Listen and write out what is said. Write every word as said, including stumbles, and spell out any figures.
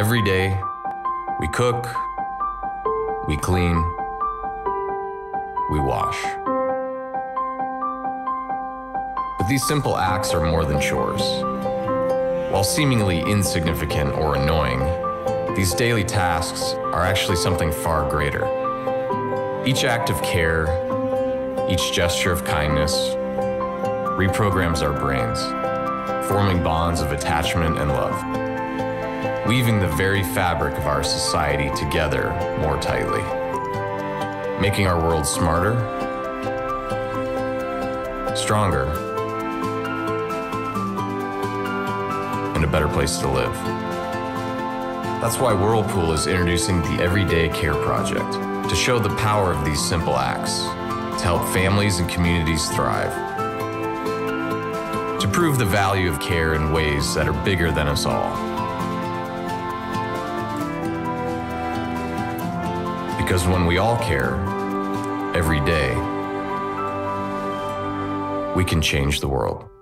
Every day, we cook, we clean, we wash. But these simple acts are more than chores. While seemingly insignificant or annoying, these daily tasks are actually something far greater. Each act of care, each gesture of kindness, reprograms our brains, forming bonds of attachment and love, weaving the very fabric of our society together more tightly, making our world smarter, stronger, and a better place to live. That's why Whirlpool is introducing the Everyday Care Project, to show the power of these simple acts, to help families and communities thrive, to prove the value of care in ways that are bigger than us all. Because when we all care, every day, we can change the world.